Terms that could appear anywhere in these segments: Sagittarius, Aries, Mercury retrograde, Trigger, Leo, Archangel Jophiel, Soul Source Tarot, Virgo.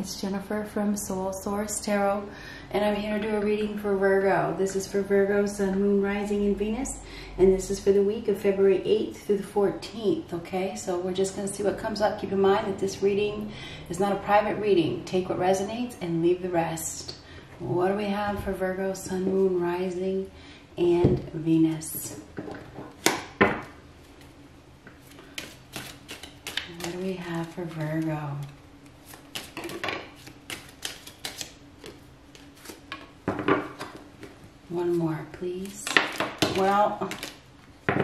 It's Jennifer from Soul Source Tarot, and I'm here to do a reading for Virgo. This is for Virgo, Sun, Moon, Rising, and Venus, and this is for the week of February 8th through the 14th, okay? So we're just going to see what comes up. Keep in mind that this reading is not a private reading. Take what resonates and leave the rest. What do we have for Virgo, Sun, Moon, Rising, and Venus? What do we have for Virgo? One more, please. Well, I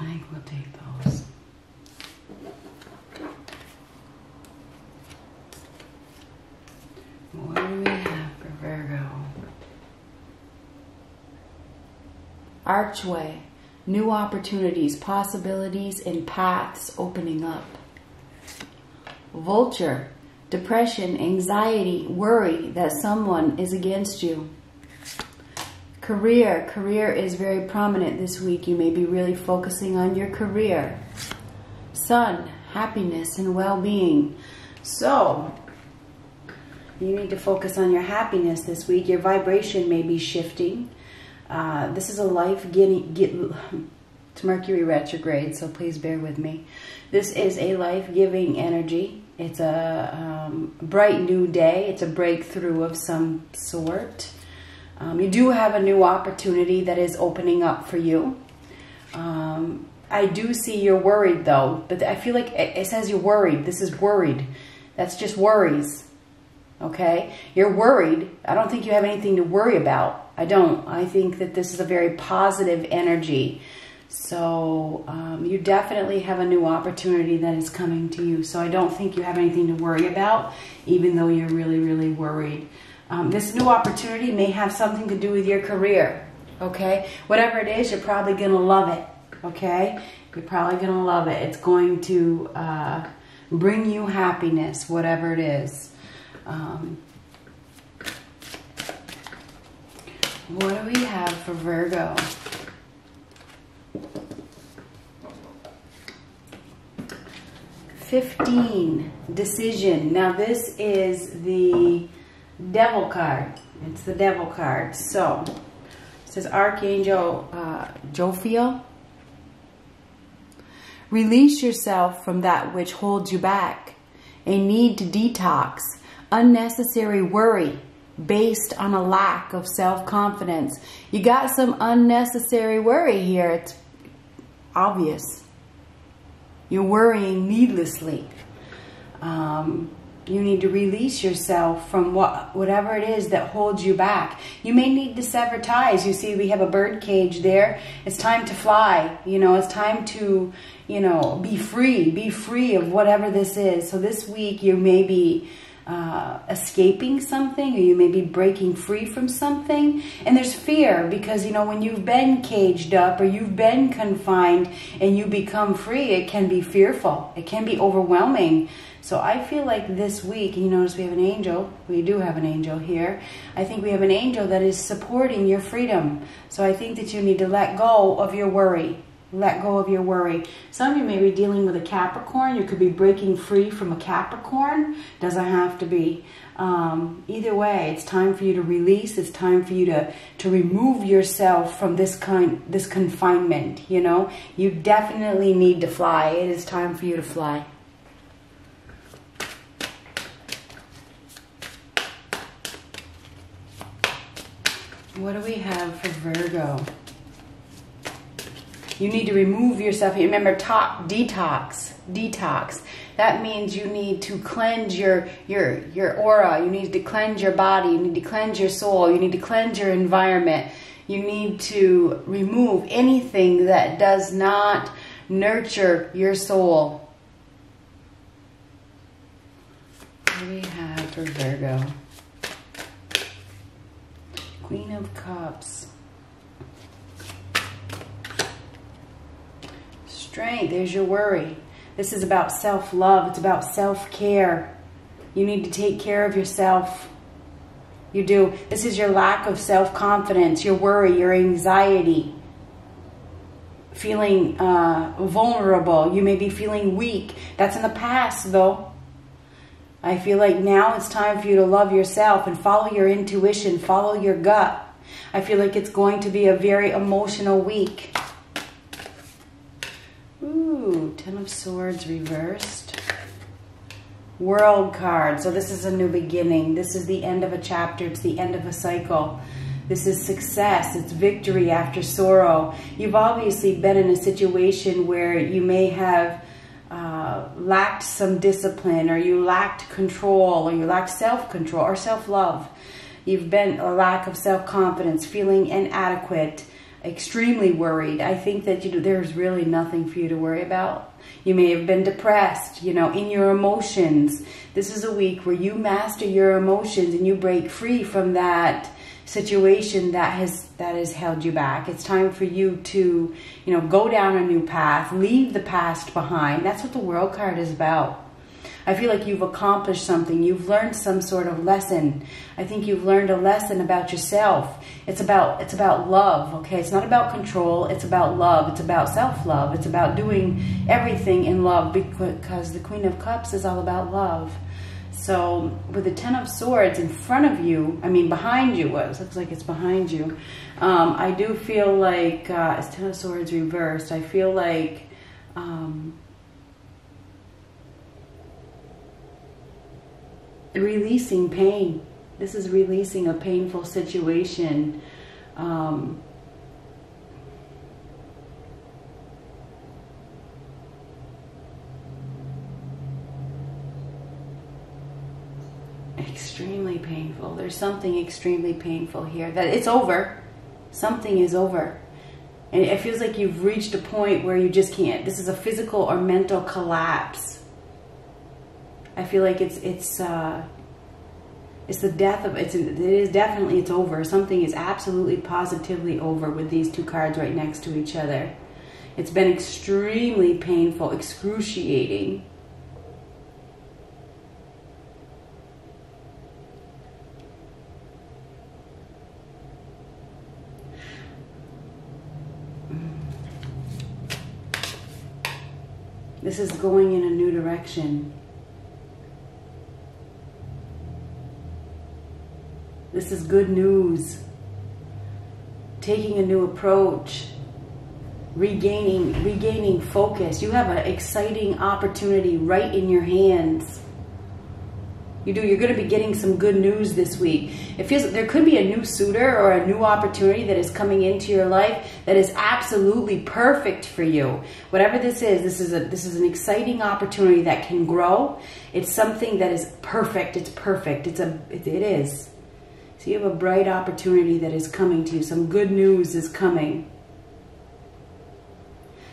think we'll take those. What do we have for Virgo? Archway. New opportunities, possibilities, and paths opening up. Vulture. Depression, anxiety, worry that someone is against you. Career. Career is very prominent this week. You may be really focusing on your career. Sun. Happiness and well-being. So, you need to focus on your happiness this week. Your vibration may be shifting. This is a it's Mercury retrograde, so please bear with me. This is a life-giving energy. It's a bright new day. It's a breakthrough of some sort. You do have a new opportunity that is opening up for you. I do see you're worried, though, but I feel like it says you're worried. This is worried. That's just worries, okay? You're worried. I don't think you have anything to worry about. I don't. I think that this is a very positive energy. So you definitely have a new opportunity that is coming to you. So I don't think you have anything to worry about, even though you're really, really worried. This new opportunity may have something to do with your career, okay? Whatever it is, you're probably going to love it, okay? You're probably going to love it. It's going to bring you happiness, whatever it is. What do we have for Virgo? Decision. Now this is the Devil card. It's the Devil card. So it says Archangel Jophiel. Release yourself from that which holds you back. A need to detox. Unnecessary worry based on a lack of self-confidence. You got some unnecessary worry here. It's obvious. You're worrying needlessly. You need to release yourself from whatever it is that holds you back. You may need to sever ties. You see, we have a bird cage there. It's time to fly. You know, it's time to, you know, be free of whatever this is. So this week you may be escaping something, or you may be breaking free from something. And there's fear because, you know, when you've been caged up or you've been confined and you become free, it can be fearful. It can be overwhelming. So I feel like this week, you notice we have an angel. We do have an angel here. I think we have an angel that is supporting your freedom. So I think that you need to let go of your worry. Let go of your worry. Some of you may be dealing with a Capricorn. You could be breaking free from a Capricorn. Doesn't have to be. Either way, it's time for you to release. It's time for you to remove yourself from this confinement, you know. You definitely need to fly. It is time for you to fly. What do we have for Virgo? You need to remove yourself. You remember, detox, detox. That means you need to cleanse your aura. You need to cleanse your body. You need to cleanse your soul. You need to cleanse your environment. You need to remove anything that does not nurture your soul. What do we have for Virgo? Queen of Cups. Strength. There's your worry. This is about self-love. It's about self-care. You need to take care of yourself. You do. This is your lack of self-confidence, your worry, your anxiety. feeling vulnerable. You may be feeling weak. That's in the past, though. I feel like now it's time for you to love yourself and follow your intuition, follow your gut. I feel like it's going to be a very emotional week. Ooh, 10 of Swords reversed. World card. So this is a new beginning. This is the end of a chapter. It's the end of a cycle. This is success. It's victory after sorrow. You've obviously been in a situation where you may have lacked some discipline, or you lacked control, or you lacked self-control or self-love. You've been a lack of self-confidence, feeling inadequate, extremely worried. I think that there's really nothing for you to worry about. You may have been depressed, you know, in your emotions. This is a week where you master your emotions and you break free from that situation that has held you back. It's time for you to, you know, go down a new path, leave the past behind. That's what the World card is about. I feel like you've accomplished something. You've learned some sort of lesson. I think you've learned a lesson about yourself. It's about love, okay? It's not about control. It's about love. It's about self-love. It's about doing everything in love, because the Queen of Cups is all about love. So with the 10 of Swords in front of you, I mean behind you, it looks like it's behind you. I do feel like it's 10 of Swords reversed. I feel like releasing pain. This is releasing a painful situation. Extremely painful. There's something extremely painful here. That it's over. Something is over. And it feels like you've reached a point where you just can't. This is a physical or mental collapse. I feel like it's the death of, it is definitely over. Something is absolutely positively over with these two cards right next to each other. It's been extremely painful, excruciating. This is going in a new direction. This is good news. Taking a new approach. Regaining focus. You have an exciting opportunity right in your hands. You do. You're going to be getting some good news this week. It feels like there could be a new suitor or a new opportunity that is coming into your life that is absolutely perfect for you. Whatever this is an exciting opportunity that can grow. It's something that is perfect. It's perfect. It is. So you have a bright opportunity that is coming to you. Some good news is coming.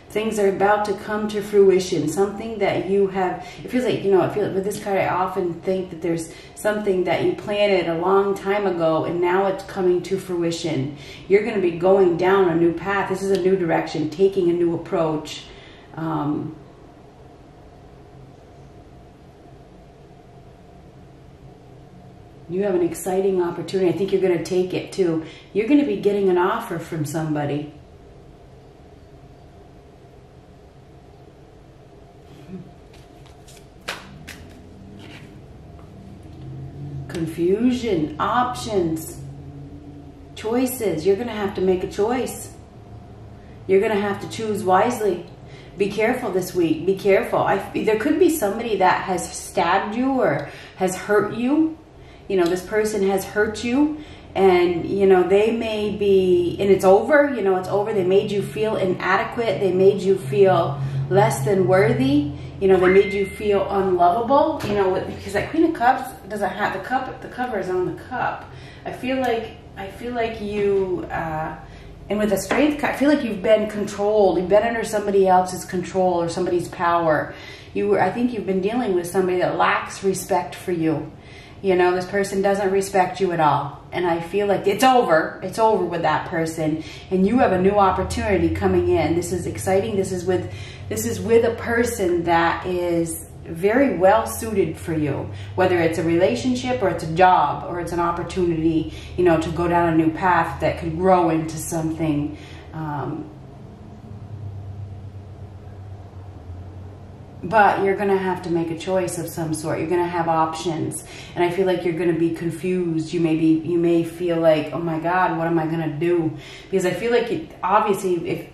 Things are about to come to fruition. Something that you have, it feels like, you know, I feel like with this card, I often think that there's something that you planted a long time ago and now it's coming to fruition. You're going to be going down a new path. This is a new direction, taking a new approach. You have an exciting opportunity. I think you're going to take it too. You're going to be getting an offer from somebody. Confusion, options, choices. You're going to have to make a choice. You're going to have to choose wisely. Be careful this week. Be careful. There could be somebody that has stabbed you or has hurt you. You know, this person has hurt you, and, you know, they may be, and it's over, you know, it's over. They made you feel inadequate. They made you feel less than worthy. You know, they made you feel unlovable, you know, because that Queen of Cups doesn't have the cup. The cover is on the cup. I feel like you, and with a Strength card, I feel like you've been controlled. You've been under somebody else's control or somebody's power. I think you've been dealing with somebody that lacks respect for you. You know, this person doesn't respect you at all. And I feel like it's over. It's over with that person. And you have a new opportunity coming in. This is exciting. This is with a person that is very well suited for you. Whether it's a relationship or it's a job or it's an opportunity, you know, to go down a new path that could grow into something But you're going to have to make a choice of some sort. You're going to have options. And I feel like you're going to be confused. You may feel like, oh my God, what am I going to do? Because I feel like it, obviously if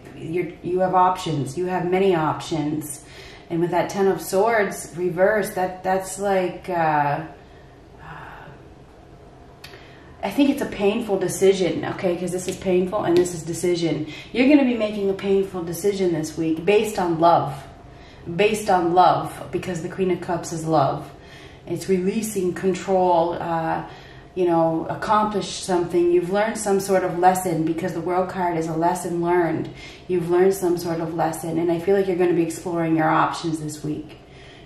you have options, you have many options. And with that Ten of Swords reversed, that's like, I think it's a painful decision, okay? Because this is painful and this is decision. You're going to be making a painful decision this week based on love. Based on love, because the Queen of Cups is love. It's releasing control, you know, accomplish something. You've learned some sort of lesson, because the World card is a lesson learned. You've learned some sort of lesson, and I feel like you're going to be exploring your options this week.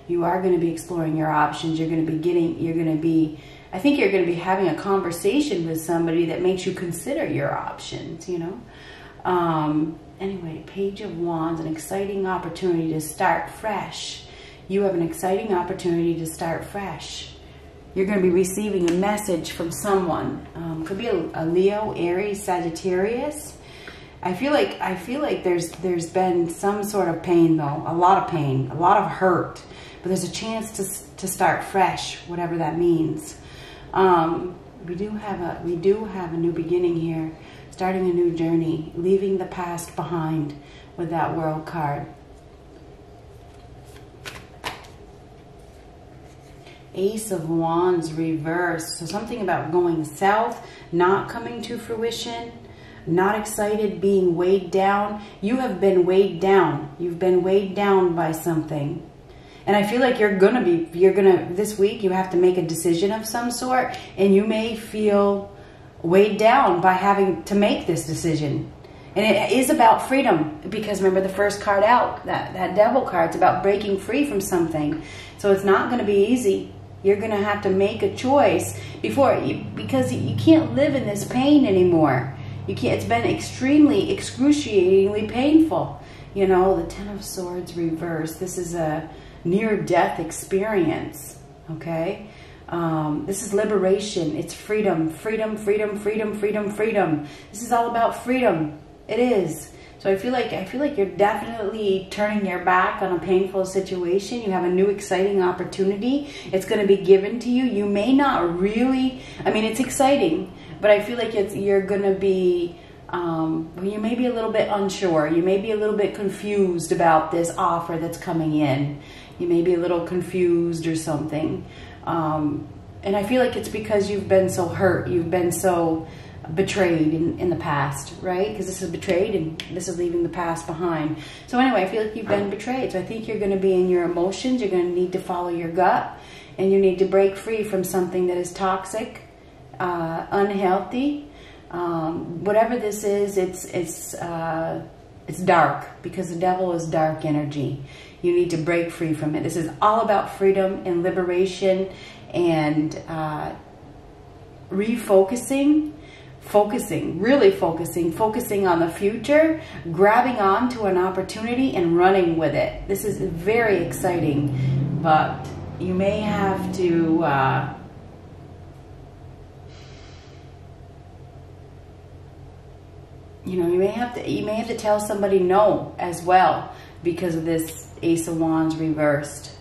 You are going to be exploring your options. You're going to be getting, I think you're going to be having a conversation with somebody that makes you consider your options, you know. Anyway, Page of Wands, an exciting opportunity to start fresh. You have an exciting opportunity to start fresh. You're going to be receiving a message from someone. Could be a Leo, Aries, Sagittarius. I feel like there's been some sort of pain though, a lot of pain, a lot of hurt. But there's a chance to start fresh, whatever that means. We do have a new beginning here. Starting a new journey, leaving the past behind with that World card. Ace of Wands reversed. So something about going south, not coming to fruition, not excited, being weighed down. You have been weighed down. You've been weighed down by something. And I feel like this week you have to make a decision of some sort, and you may feel weighed down by having to make this decision. And it is about freedom, because remember the first card out, that Devil card, it's about breaking free from something. So it's not going to be easy. You're going to have to make a choice because you can't live in this pain anymore. You can't. It's been extremely, excruciatingly painful. You know, the Ten of Swords reversed. This is a near-death experience, okay? This is liberation. It's freedom, freedom, freedom, freedom, freedom, freedom. This is all about freedom. It is. So I feel like you're definitely turning your back on a painful situation. You have a new exciting opportunity. It's going to be given to you. You may not really, I mean, it's exciting, but I feel like you're going to be, you may be a little bit unsure. You may be a little bit confused about this offer that's coming in. You may be a little confused or something. And I feel like it's because you've been so hurt, you've been so betrayed in the past, right? Because this is betrayed and this is leaving the past behind. So anyway, I feel like you've been betrayed. So I think you're going to be in your emotions, you're going to need to follow your gut, and you need to break free from something that is toxic, unhealthy. Whatever this is, it's dark, because the devil is dark energy. You need to break free from it. This is all about freedom and liberation and refocusing, focusing on the future, grabbing on to an opportunity and running with it. This is very exciting, but you may have to you may have to tell somebody no as well, because of this Ace of Wands reversed.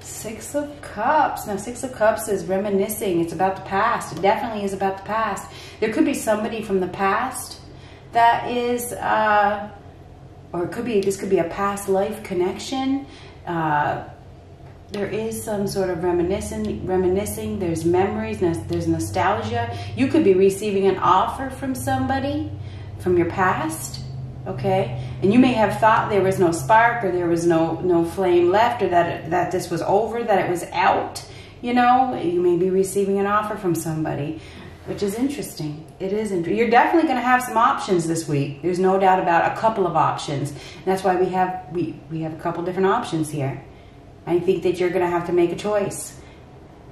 Six of Cups. Now, Six of Cups is reminiscing. It's about the past. It definitely is about the past. There could be somebody from the past that is, or it could be, this could be a past life connection. There is some sort of reminiscing, there's memories, there's nostalgia. You could be receiving an offer from somebody from your past, okay? And you may have thought there was no spark, or there was no flame left, or that this was over, that it was out, you know? You may be receiving an offer from somebody, which is interesting. It is interesting. You're definitely going to have some options this week. There's no doubt about a couple of options. And that's why we have a couple different options here. I think that you're going to have to make a choice.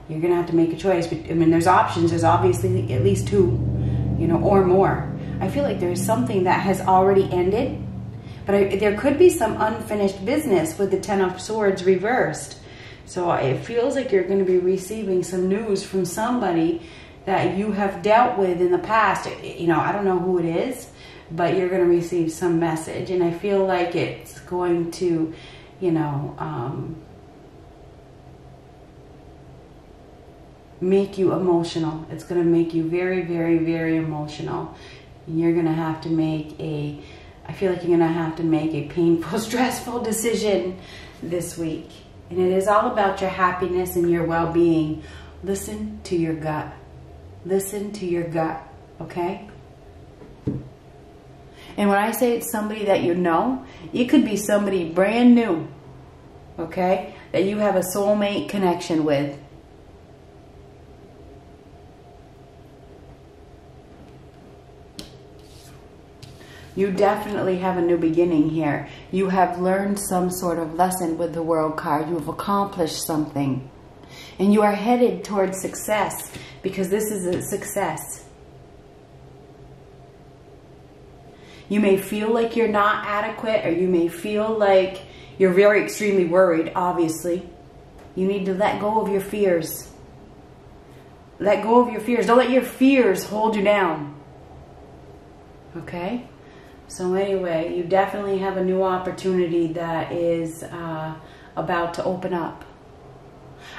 You're going to have to make a choice. I mean, there's options. There's obviously at least two, you know, or more. I feel like there's something that has already ended, but there could be some unfinished business with the Ten of Swords reversed. So it feels like you're going to be receiving some news from somebody that you have dealt with in the past. You know, I don't know who it is, but you're going to receive some message. And I feel like it's going to, you know, make you emotional. It's going to make you very, very, very emotional. And you're going to have to make a, I feel like you're going to have to make a painful, stressful decision this week. And it is all about your happiness and your well-being. Listen to your gut. Listen to your gut, okay? And when I say it's somebody that you know, it could be somebody brand new, okay? That you have a soulmate connection with. You definitely have a new beginning here. You have learned some sort of lesson with the World card. You have accomplished something. And you are headed towards success, because this is a success. You may feel like you're not adequate, or you may feel like you're very extremely worried, obviously. You need to let go of your fears. Let go of your fears. Don't let your fears hold you down. Okay? So anyway, you definitely have a new opportunity that is about to open up.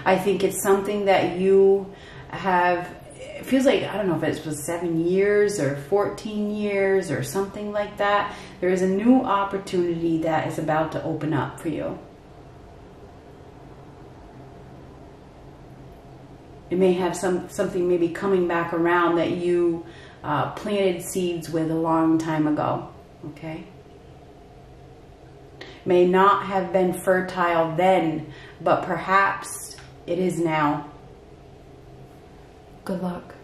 I think it's something that you have, it feels like, I don't know if it was 7 years or 14 years or something like that. There is a new opportunity that is about to open up for you. It may have something maybe coming back around that you planted seeds with a long time ago. Okay? May not have been fertile then, but perhaps it is now. Good luck.